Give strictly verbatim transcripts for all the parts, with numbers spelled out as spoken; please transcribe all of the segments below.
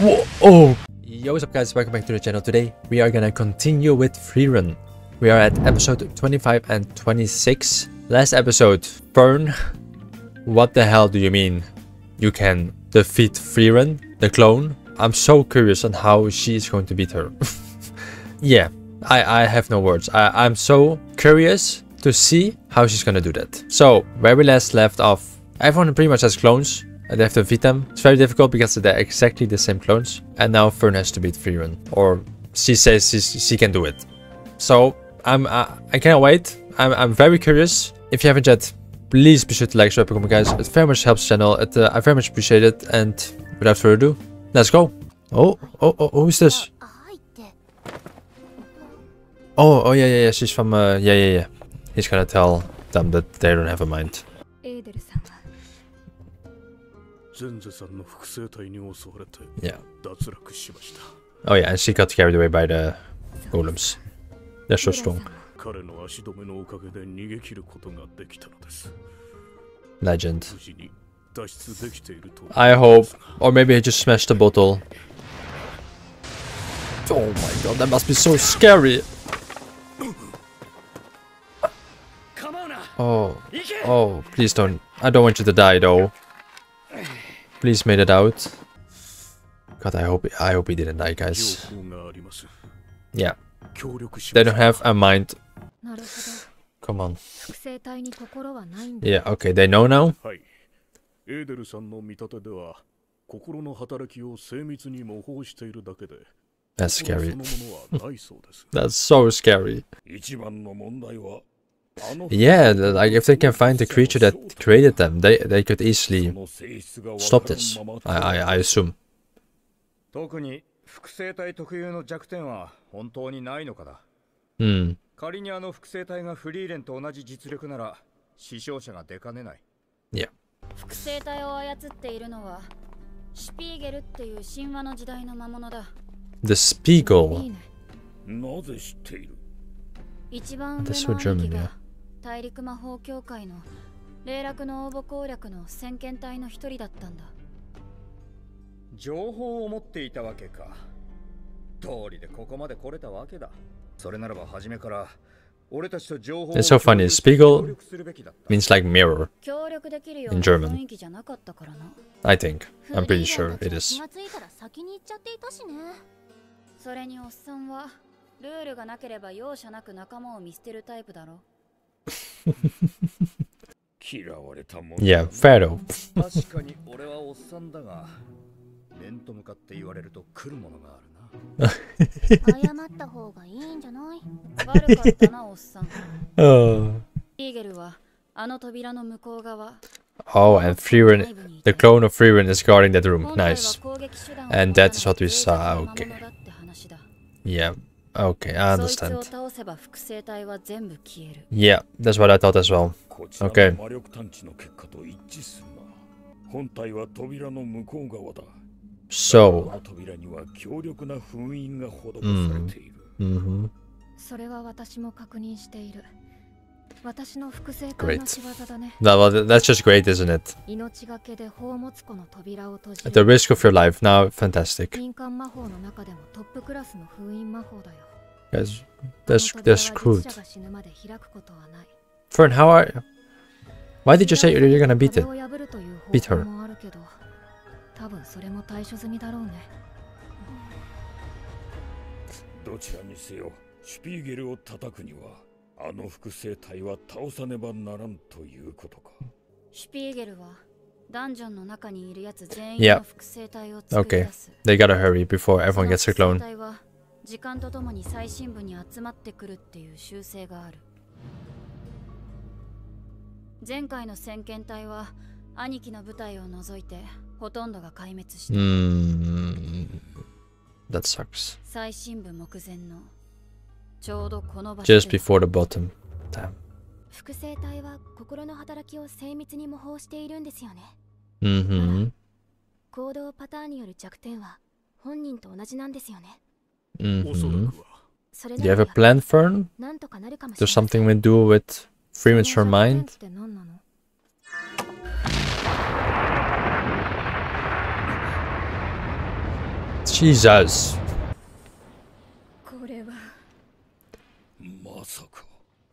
Whoa, oh. Yo, what's up guys, welcome back to the channel. Today we are gonna continue with free run. We are at episode twenty-five and twenty-six. Last episode, Fern, what the hell do you mean you can defeat free run, the clone? I'm so curious on how she is going to beat her. Yeah, I, I have no words. I, I'm so curious to see how she's gonna do that. So where we last left off, everyone pretty much has clones and they have to defeat them. It's very difficult because they're exactly the same clones. And now Fern has to beat Fern, or she says she, she can do it. So I'm I, I cannot wait. I'm I'm very curious. If you haven't yet, please be sure to like, subscribe, comment, guys. It very much helps the channel. It uh, I very much appreciate it. And without further ado, let's go. Oh oh oh, who's this? Oh oh yeah yeah yeah. She's from uh, yeah yeah yeah. He's gonna tell them that they don't have a mind. 全座さんの複製体に襲われて脱落しました。Oh yeah, and she got carried away by the golems. They're so strong. 彼の足止めのおかげで逃げ切ることができたのです。 Legend. I hope, or maybe he just smashed the bottle. Oh my god, that must be so scary. Oh, oh, please don't. I don't want you to die though. Please made it out. God, I hope I hope he didn't die, guys. Yeah. They don't have a mind. Come on. Yeah, okay, they know now. That's scary. That's so scary. Yeah, like if they can find the creature that created them, they they could easily stop this. I I, I assume. Hmm. Yeah. The Spiegel. That's for German, yeah. 大陸魔法協会の霊落の応募攻略の先遣隊の一人だったんだ。情報を持っていたわけか。通りでここまで来れたわけだ。それならば初めから俺たちと情報を。It's so funny. Spiegel means like mirror in German. I think. I'm pretty sure it is. 気がついたら先に行っちゃっていたしね。それにおっさんはルールがなければ容赦なく仲間を見捨てるタイプだろ。 Yeah, fair though. Oh, and Fern, the clone of Fern is guarding that room. Nice. And that is what we saw. Okay. Yeah. Okay, I understand. Yeah, that's what I thought as well. Okay. So. Mm. Mm-hmm. Great. That, well, that's just great, isn't it? At the risk of your life, now fantastic. Guys, that's, they're screwed. Fern, how are you? Why did you say you're gonna beat it? Beat her. Yeah. Okay. They gotta hurry before everyone gets a clone. Mm, that sucks. Just before the bottom. Damn. Mm-hmm. Mm-hmm. Do you have a plan, Fern? There's something we do with premature mind? Jesus.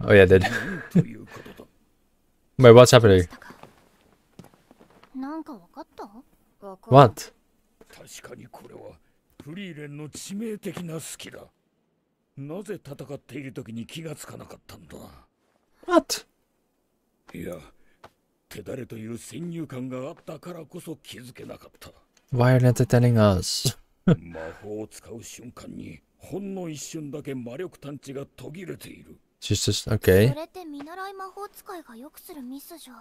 Oh yeah, I did. Wait, what's happening? What? What? いや、手だれという先入観があったからこそ気づけなかった。Why aren't they telling us? 魔法を使う瞬間に、ほんの一瞬だけ魔力探知が途切れている。Jesus, okay. それって見習い魔法使いがよくするミスじゃ。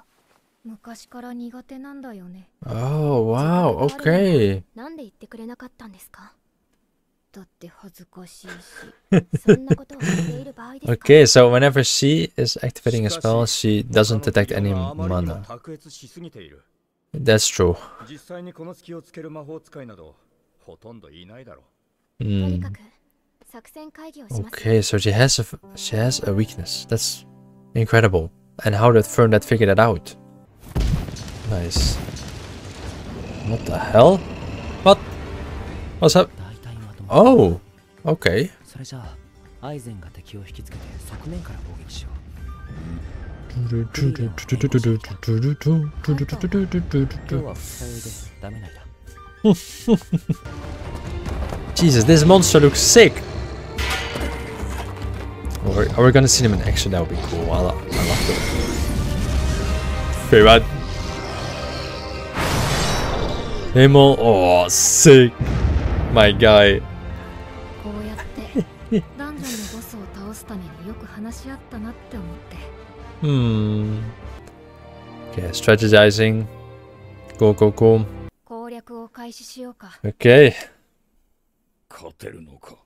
昔から苦手なんだよね。Oh, wow, okay. なんで言ってくれなかったんですか？だって恥ずかしいし、そんなことを言っている場合ですか？ Okay, so whenever she is activating a spell, she doesn't detect any mana. That's true. Mm. Okay, so she has a she has a weakness. That's incredible. And how did Fern that figure that out? Nice. What the hell? What? What's up? Oh, okay. Jesus, this monster looks sick. Or are we gonna see him in action? That would be cool. I love, I love it. Very bad. Himmel, oh, sick, my guy. ダンジョンのボスを倒すためによく話し合ったなって思って。Hmm. Okay, strategizing. Go, go, go. 攻略を開始しようか。Okay. 勝てるのか。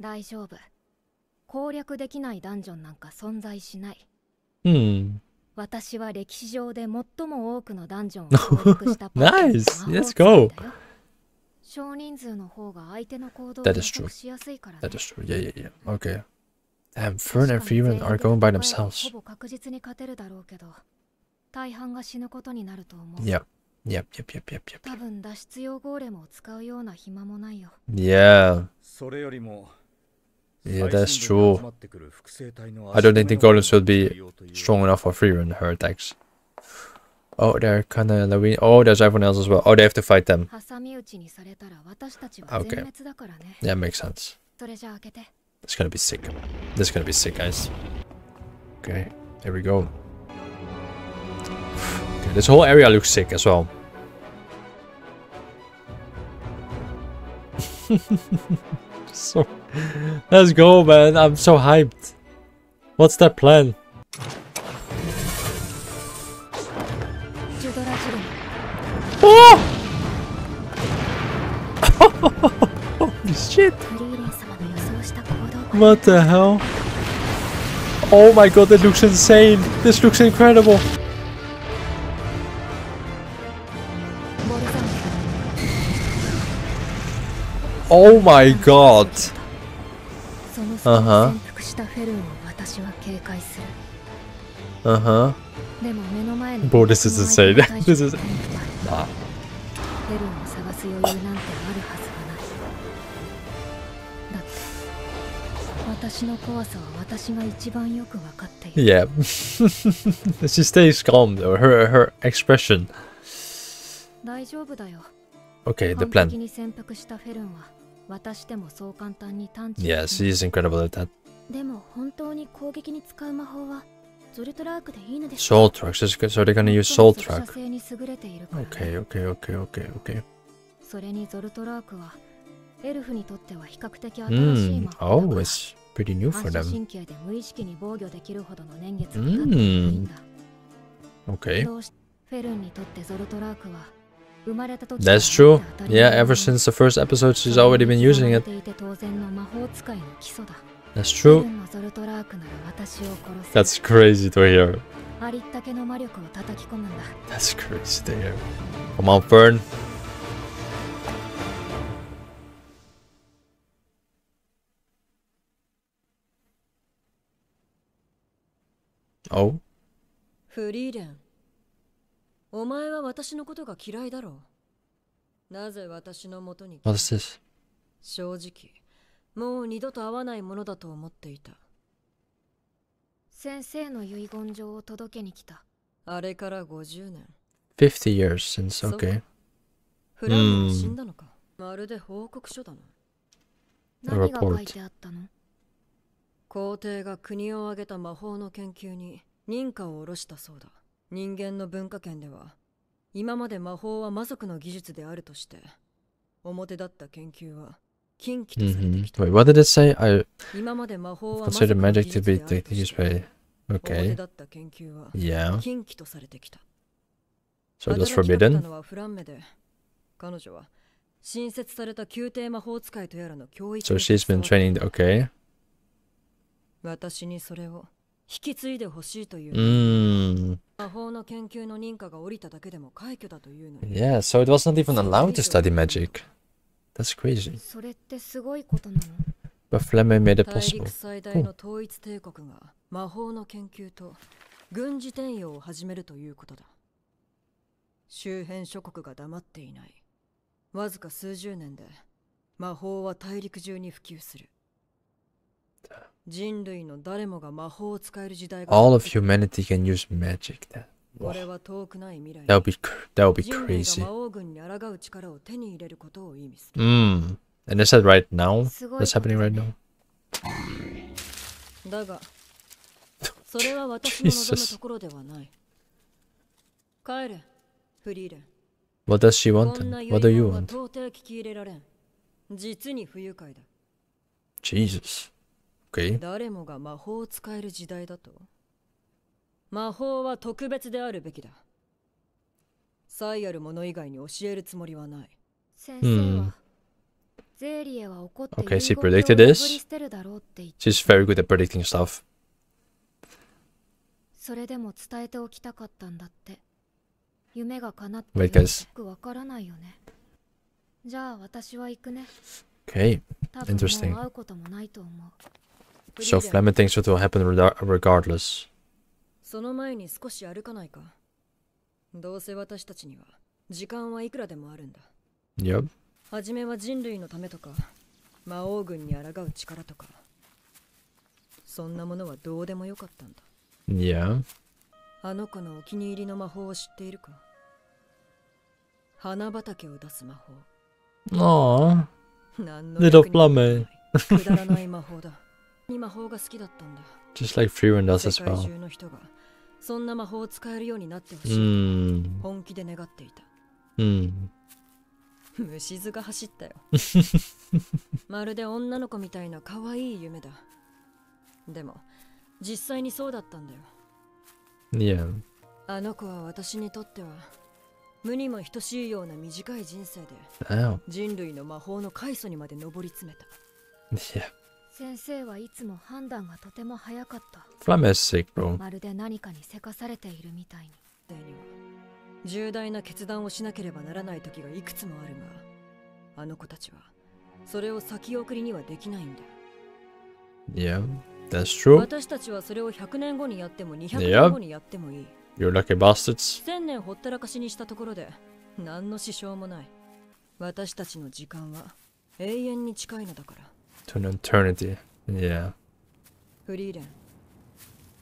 大丈夫。攻略できないダンジョンなんか存在しない。Hmm. 私は歴史上で最も多くのダンジョンを攻略したパーティー。Nice. Let's go. 少人数の方が相手の行動を予測しやすいからね。That is true. Yeah, yeah, yeah. Okay. Damn, Fern and Freeman are going by themselves. ほぼ確実に勝てるだろうけど、大半が死ぬことになると思う。Yep, yep, yep, yep, yep, yep. 多分脱出用ゴーレムを使うような暇もないよ。Yeah. Yeah, that's true. I don't think the golems will be strong enough for Freeman and her attacks. Oh, they're kind of Lawine. Oh, there's everyone else as well. Oh, they have to fight them. Okay. Yeah, makes sense. It's gonna be sick. This is gonna be sick, guys. Okay, here we go. Okay, this whole area looks sick as well. So, let's go, man. I'm so hyped. What's their plan? Oh! Holy shit! What the hell? Oh my god, that looks insane! This looks incredible! Oh my god! Uh-huh. Uh-huh. Bro, this is insane. This is... Nah. Yeah. She stays calm though. Her her expression. Okay, the plan. Yeah, she is incredible at that. Soul truck. So they're gonna use soul truck. Okay, okay, okay, okay, okay. Mm. Oh, it's pretty new for them. Mm. Okay. That's true. Yeah, ever since the first episode, she's already been using it. That's true. That's crazy to hear. That's crazy to hear. Come on, Fern. Oh. Freeman, what is this? 正直、もう二度と会わないものだと思っていた。先生の遺言状を届けに来た。あれからごじゅうねん。fifty years since, okay. フランクが死んだのか。まるで報告書だな。何が書いてあったの？皇帝が国を挙げた魔法の研究に認可を下ろしたそうだ。人間の文化圏では、今まで魔法は魔族の技術であるとして、表立った研究は禁忌とされてきた。Wait, what did it say? I consider magic to be used by. Okay. Yeah. So that's forbidden. 新設された宮廷魔法使いとやらの教育。So she's been training. Okay. 私にそれを引き継いでほしいという。Mm. 魔法の研究の認可が下りただけでも快挙だというのに。Yeah, so it was not even allowed to study magic. That's crazy. それってすごいことなの。But Flamme made it possible. 大陸最大の統一帝国が魔法の研究と軍事転用を始めるということだ。周辺諸国が黙っていない。わずか数十年で魔法は大陸中に普及する。人類の誰もが魔法を使える時代が。All of humanity can use magic. That would be that would be crazy. Mm. And is that right now? That's happening right now. Jesus. What does she want? What do you want? Jesus. Okay. 誰もが魔法を使える時代だと。魔法は特別であるべきだ。才ある者以外に教えるつもりはない。先生はゼリエは怒っている。Okay, she predicted this. She's very good at predicting stuff. それでも伝えておきたかったんだって。夢が叶ってよくわからないよね。じゃあ私は行くね。Okay, interesting. So Flamme thinks it will happen regardless. その前に少し歩かないか。どうせ私たちには時間はいくらでもあるんだ。Yep. はじめは人類のためとか、魔王軍に抗う力とか、そんなものはどうでもよかったんだ。Yeah. あの子のお気に入りの魔法を知っているか。花畑を出す魔法。ああ。Little Flamme。くだらない魔法だ。魔法が好きだったんだ。Just like Fern does as well. 世界中の人がそんな魔法を使えるようになってほしい。Mm. 本気で願っていた。Mm. 虫図が走ったよ。まるで女の子みたいな可愛い夢だ。でも実際にそうだったんだよ。Yeah. あの子は私にとっては無にも等しいような短い人生で、oh. 人類の魔法の開祖にまで上り詰めた。Yeah. 先生はいつも判断がとても早かった。Flamme is sick, bro. まるで何かにせかされているみたいに。重大な決断をしなければならない時がいくつもあるが、あの子たちはそれを先送りにはできないんだ。Yeah.私たちはそれをひゃくねんごにやってもにひゃくねんごにやってもいい。You're lucky bastards. せんねんほったらかしにしたところで何の支障もない。私たちの時間は永遠に近いのだから。To an eternity. Yeah. フリーレン。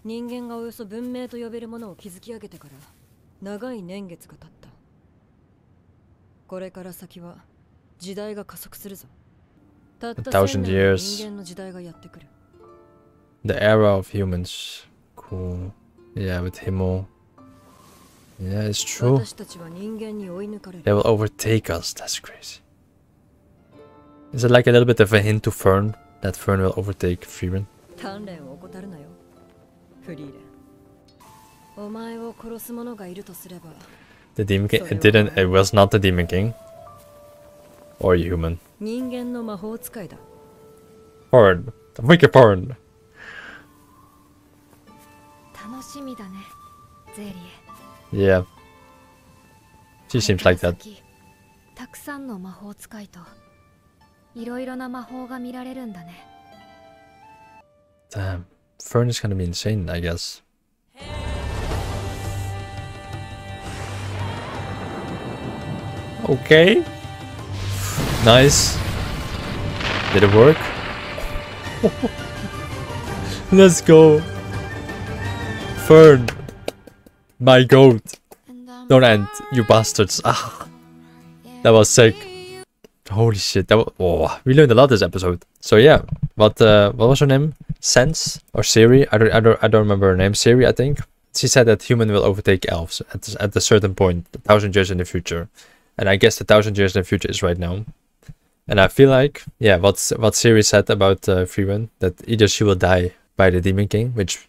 人間がおよそ文明と呼べるものを築き上げてから長い年月が経った。これから先は時代が加速するぞ。たったせんねんの人間の時代がやってくる。The era of humans. Cool. Yeah, with Himmel. Yeah, it's true. They will overtake us. That's crazy. Is it like a little bit of a hint to Fern? That Fern will overtake Freeman? The Demon King? It didn't. It was not the Demon King. Or human. Fern. The wicked Fern.Yeah. She seems like that. Damn. Fern is gonna be insane, I guess. Okay. Nice. Did it work? Let's go. Fern. My goat. Don't end, you bastards. Ah, that was sick. Holy shit. That was, oh, we learned a lot this episode. So yeah, what uh, what was her name? Sense or Siri? I don't, I don't, I don't remember her name. Siri, I think. She said that human will overtake elves at this, at a certain point, a thousand years in the future. And I guess the thousand years in the future is right now. And I feel like, yeah, what's what Siri said about uh, Freeman, that either she will die by the Demon King, which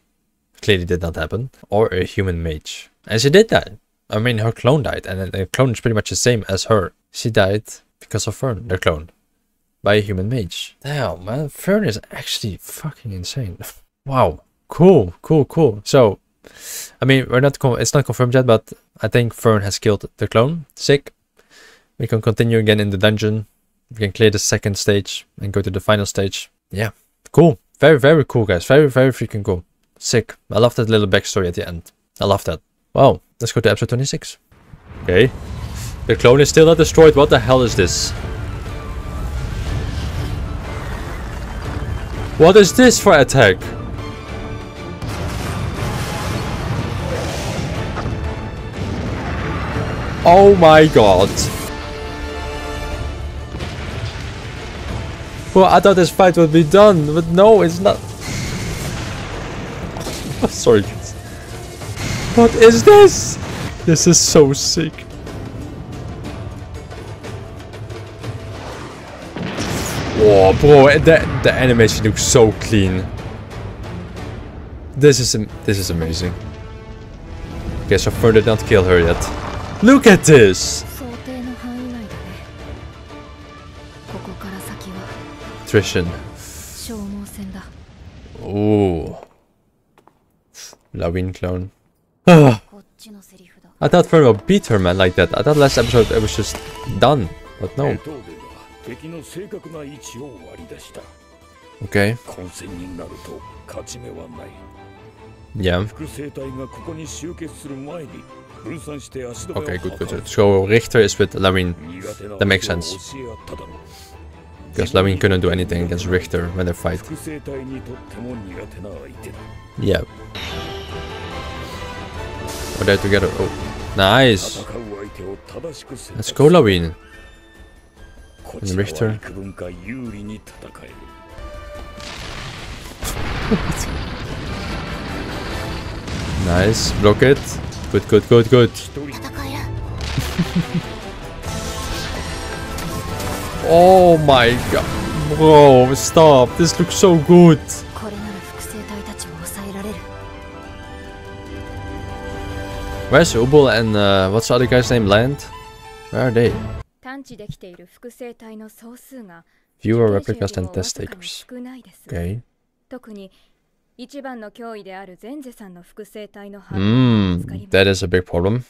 clearly did not happen, or a human mage. And she did die. I mean, her clone died, and the clone is pretty much the same as her. She died because of Fern, the clone, by a human mage. Damn, man, Fern is actually fucking insane. Wow, cool, cool, cool. So, I mean, we're not con it's not confirmed yet, but I think Fern has killed the clone. Sick. We can continue again in the dungeon. We can clear the second stage and go to the final stage. Yeah, cool. Very, very cool, guys. Very, very freaking cool. Sick. I love that little backstory at the end. I love that. Wow. Let's go to episode twenty-six. Okay. The clone is still not destroyed. What the hell is this? What is this for attack? Oh my god. Well, I thought this fight would be done, but no, it's not. Sorry, kids. What is this? This is so sick. Oh, bro, the the animation looks so clean. This is this is amazing. Okay, so Fern did not kill her yet. Look at this. Attrition. Oh. Lawine clone. I thought Fern would beat her, man, like that. I thought last episode it was just done, but no. Okay. Yeah. Okay, good, good, good. So Richter is with Lawine. That makes sense. Because Lawine couldn't do anything against Richter when they fight. Yeah. Oh, they're together. Oh, nice. Let's go, Lawine. And Richter. Nice. Block it. Good, good, good, good. Oh my god. Bro, stop. This looks so good. Where's Übel and uh, what's the other guy's name? Land? Where are they? Fewer replicas than test takers. Okay. Mm, that is a big problem.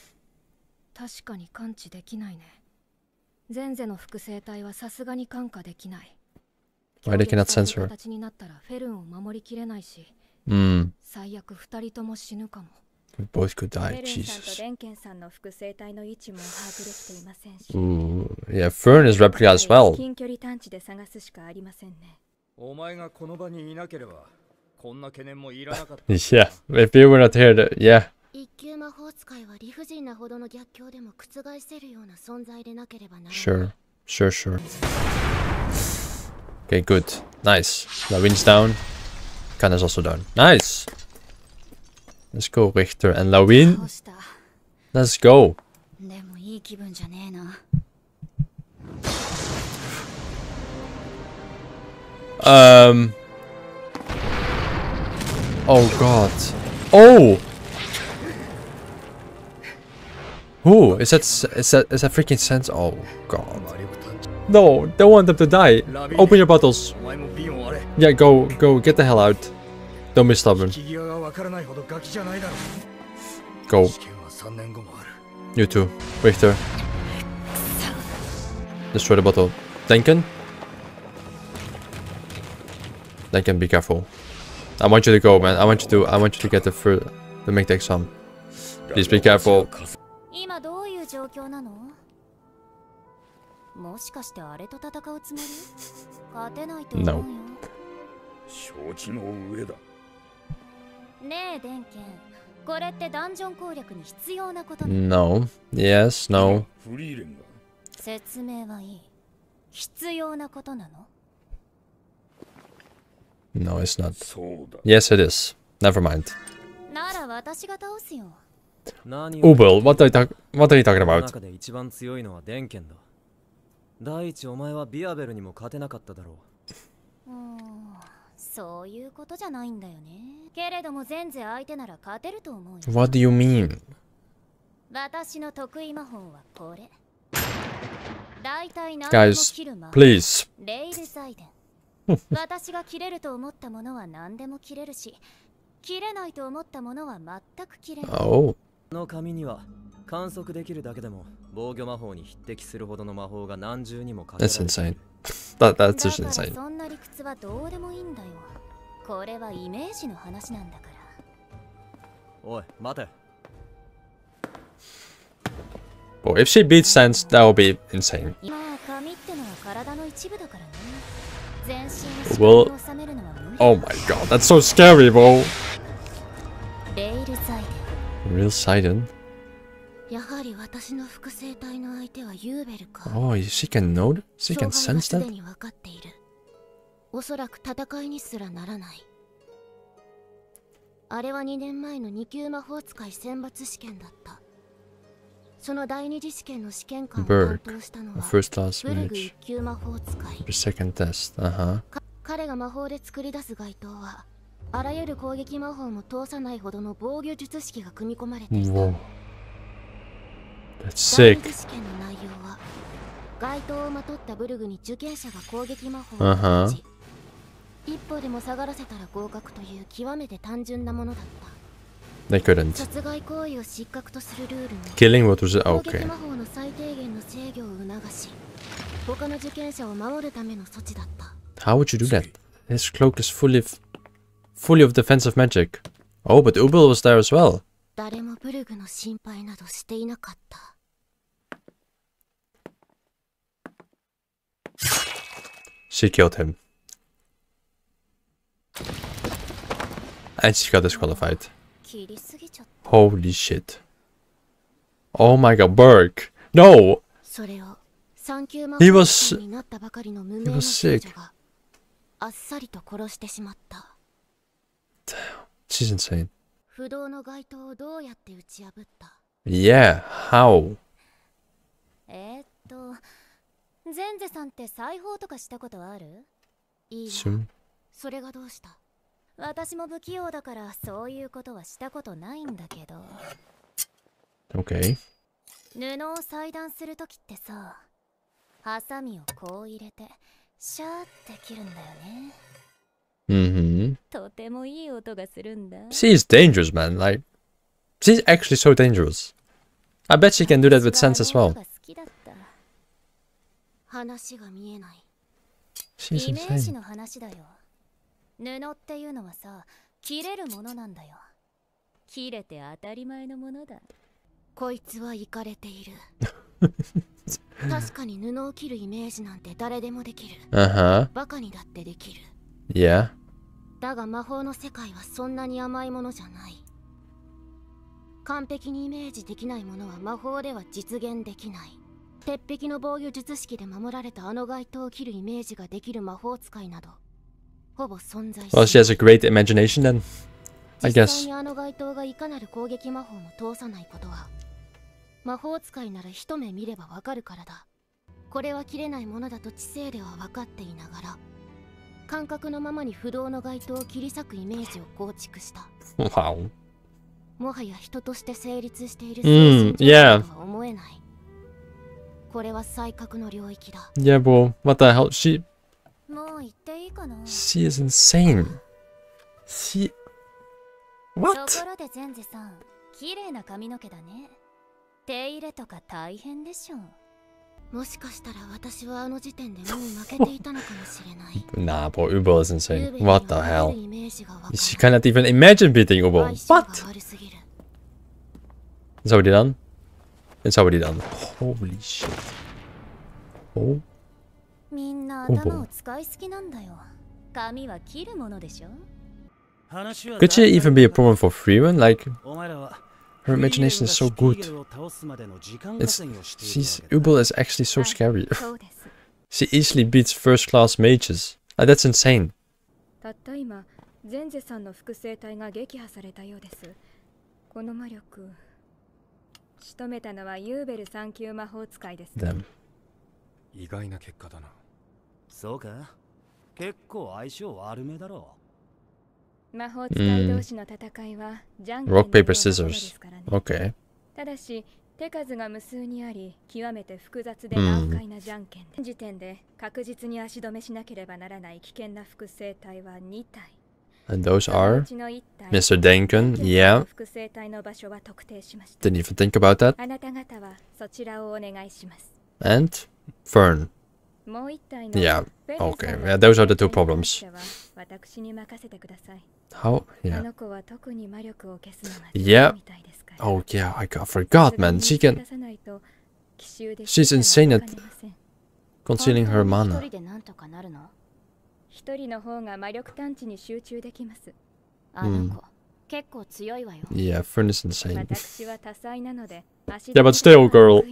Why they cannot censor? Mm. We both could die, Jesus. Ooh, yeah, Fern is replica as well. Yeah, if you were not here, the, yeah. Sure, sure, sure. Okay, good. Nice. Lawine's down. Kana's also down. Nice! Let's go, Richter and Lawine. Let's go. Um. Oh god. Oh. Who is that? Is that? Is that freaking Sense? Oh god. No, don't want them to die. Open your bottles. Yeah, go, go, get the hell out. Don't be stubborn. Go. You too. Richter. Destroy the bottle. Denken. Denken, be careful. I want you to go, man. I want you to. I want you to get the first. To make the exam. Please be careful. もしかしてあれと戦うつもり？勝てないと思うよ。承知の上だ。ねえ、デンケン。これってダンジョン攻略に必要なことだ。No. Yes, no. 説明はいい。必要なことなの？ No, it's not. Yes, it is. Never mind. Übel, what are you talking? What are you talking about? What do you mean? Guys, please. 私が切れると思ったものは何でも切れるし、切れないと思ったものは全く切れない。この紙には観測できるだけでも防御魔法に匹敵するほどの魔法が何重にもかけられている。だからそんな理屈はどうでもいいんだよ。これはイメージの話なんだから。おい、待て。Oh, if she beats sense, that will be insane. まあ、紙ってのは体の一部だからね。Well, oh my god, that's so scary, bro. Real Sidon. Oh, she can know, she can sense that. Berg, first class mage. The second test, uh-huh. Whoa. That's sick. Uh-huh. They couldn't. Killing what was it? Okay. How would you do that? His cloak is fully, f fully of defensive magic. Oh, but Übel was there as well. She killed him. And she got disqualified. Holy shit. Oh my god, Berg. No! He was... He was sick. She's insane. Yeah, how? Soon? 私も不器用だからそういうことはしたことないんだけど。Okay. 布を裁断するときってさ、ハサミをこう入れてシャーって切るんだよね。Mm-hmm. とてもいい音がするんだ。She is dangerous, man. Like, she's actually so dangerous. I bet she can do that with sense as well. 話が見えない。イメージの話だよ。布っていうのはさ、切れるものなんだよ。切れて当たり前のものだ。こいつはイカれている。確かに布を切るイメージなんて誰でもできる。Uh-huh. バカにだってできる。いや。だが魔法の世界はそんなに甘いものじゃない。完璧にイメージできないものは魔法では実現できない。鉄壁の防御術式で守られたあの街灯を切るイメージができる魔法使いなど。Well, she has a great imagination then, I guess. Wow. Mm, yeah. Yeah, bro. What the hell? She... She is insane. She... What? Nah, bro, Übel is insane. What the hell? She cannot even imagine beating Übel. What? It's already done. It's already done. Holy shit. おう。みんな頭を使いすぎなんだよ。髪は切るものでしょ。Could she even be a problem for Freeman? Like, her imagination is so good. It's, she's Übel is actually so scary. She easily beats first-class mages. Like, that's insane. Damn. 意外な結果だな。そうか。結構相性悪めだろう。魔法使い同士の戦いはジャンケンのようなものですからね。Okay. ただし手数が無数にあり、極めて複雑で難解なジャンケン。現時点で確実に足止めしなければならない危険な複製体はに体。And those are Mister Denken, yeah. Didn't even think about that. あなた方はそちらをお願いします。And Fern. Yeah, okay. Yeah, those are the two problems. How? Yeah. Yeah. Oh, yeah, I forgot, man. She can... She's insane at concealing her mana. Mm. Yeah, Fern is insane. Yeah, but still, girl.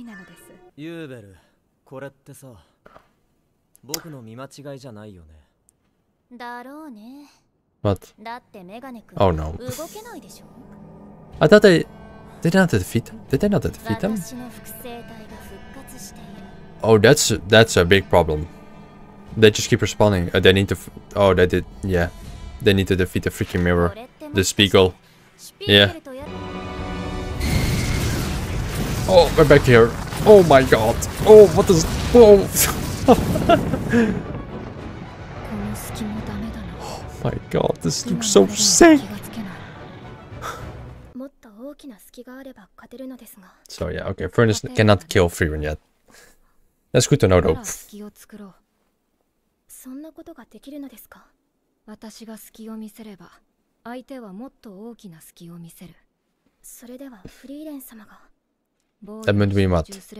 ユーベル、これってさ、僕の見間違いじゃないよね。だろうね。What? Oh no. I thought they did not defeat. Did they not defeat them? Oh, that's that's a big problem. They just keep respawning. Uh, they need to. Oh, they did. Yeah, they need to defeat the freaking mirror, the Spiegel. Yeah. Oh, we're back here. Oh my god. Oh, what is... Oh. Oh my god, this looks so sick. So yeah, okay, Furnace cannot kill Freeman yet. That's good to know though. That meant we what? That's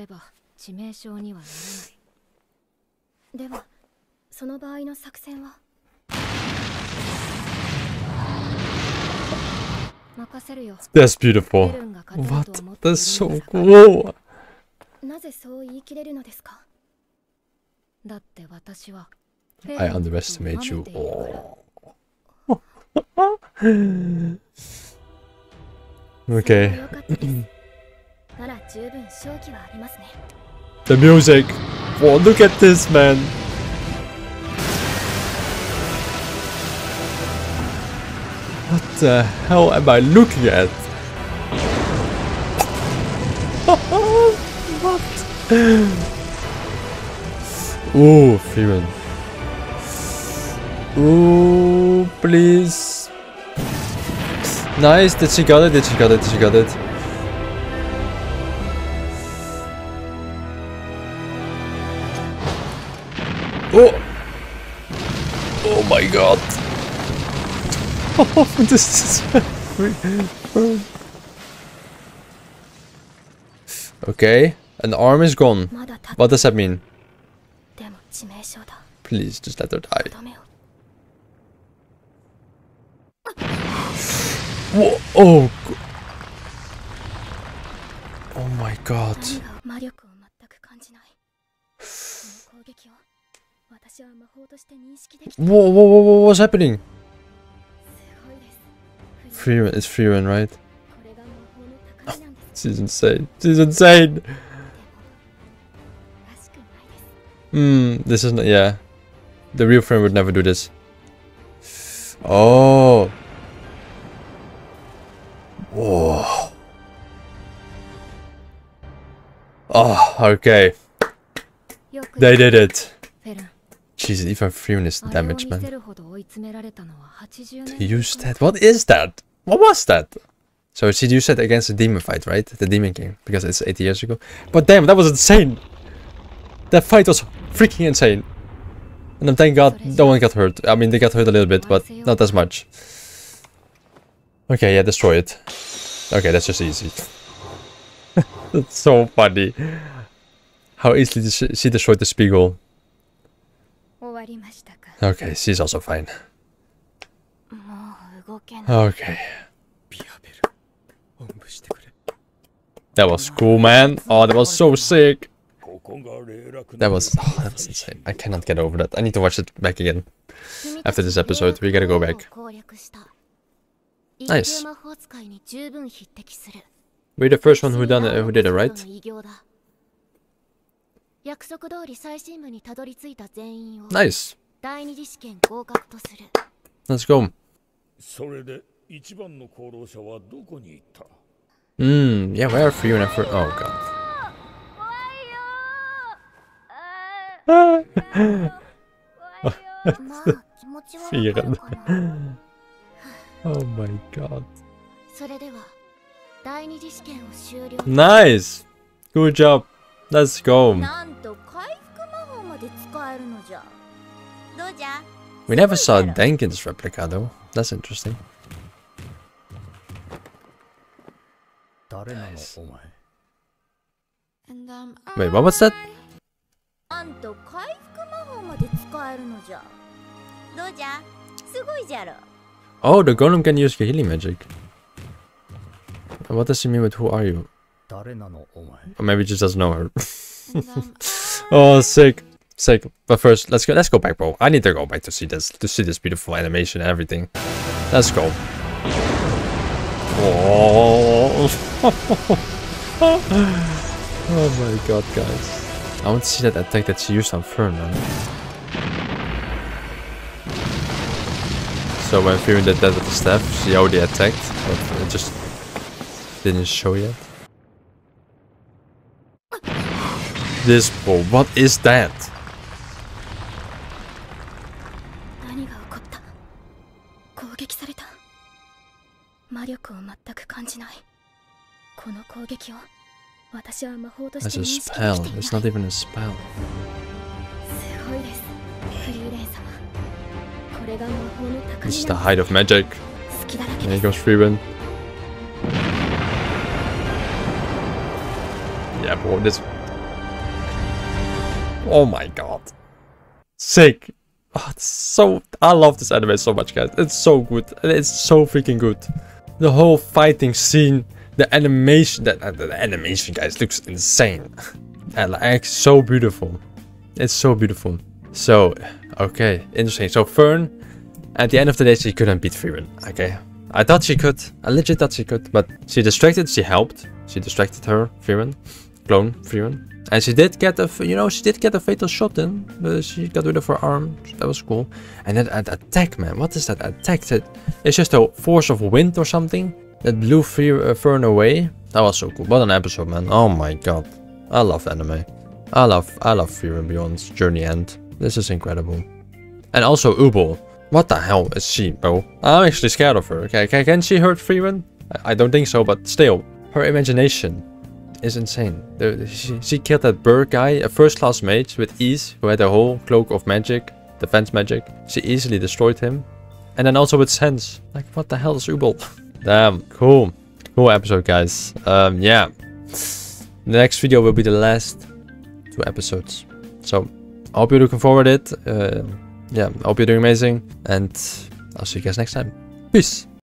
beautiful. What? That's so cool. I underestimate you. Oh. Okay. The music! Wow, look at this, man! What the hell am I looking at? What? Ooh, Freeman. Ooh, please. Nice, did she got it? Did she got it? Did she got it? Oh! Oh my god! Oh, this is... Okay, an arm is gone. What does that mean? Please, just let her die. Whoa, oh! Oh my god. Whoa, whoa, whoa, whoa, what's happening? Freeman, it's Freeman, right? Oh, she's insane. She's insane! Hmm, this isn't, yeah. The real Freeman would never do this. Oh! Whoa. Oh, okay. They did it. Jeez, even Freeman is damaged, man. He used that. What is that? What was that? So she used that against the demon fight, right? The Demon King, because it's eight years ago. But damn, that was insane. That fight was freaking insane. And thank God no one got hurt. I mean, they got hurt a little bit, but not as much. Okay, yeah, destroy it. Okay, that's just easy. That's so funny. How easily did she destroy the Spiegel? Okay, she's also fine. Okay. That was cool, man. Oh, that was so sick. That was, oh, that was insane. I cannot get over that. I need to watch it back again. After this episode, we gotta go back. Nice. We're the first one who done it, who did it, right? Nice. Let's go. Hmm. Yeah, where for you and for? Oh god. Fern. Oh my god. Nice. Good job. Let's go. We never saw Denken's replica though. That's interesting. Nice. Wait, what was that? Oh, the golem can use healing magic. What does she mean with who are you? Or maybe she just doesn't know her. Oh, sick. Sick. But first, let's go let's go back, bro. I need to go back to see this to see this beautiful animation and everything. Let's go. Oh, oh my god, guys. I want to see that attack that she used on Fern, man. So when Fern did that with the staff, she already attacked, but it just didn't show yet. This ball, what is that? That's a spell, it's not even a spell. This is the height of magic. There goes Freeman. Yeah, bro, this. Oh my god. Sick. Oh, it's so. I love this anime so much, guys. It's so good. It's so freaking good. The whole fighting scene, the animation. The, the, the animation, guys, looks insane. And like, so beautiful. It's so beautiful. So, okay. Interesting. So, Fern, at the end of the day, she couldn't beat Freeman. Okay. I thought she could. I legit thought she could. But she distracted. She helped. She distracted her, Freeman. Clone, Freeman. And she did get a, you know, she did get a fatal shot in, but she got rid of her arm. That was cool. And then an attack, man. What is that attack? It's just a force of wind or something that blew Fern away. That was so cool. What an episode, man. Oh my god. I love anime. I love, I love Fern Beyond's journey end. This is incredible. And also Übel. What the hell is she, bro? I'm actually scared of her. Okay, can, can she hurt Fern? I, I don't think so, but still, her imagination is insane. The, she, she killed that bird guy, a first class mage with ease, who had a whole cloak of magic, defense magic. She easily destroyed him. And then also with sense. Like, what the hell is Übel? Damn, cool. Cool episode, guys. Um, yeah. The next video will be the last two episodes. So, I hope you're looking forward to it. Uh, yeah, I hope you're doing amazing. And I'll see you guys next time. Peace.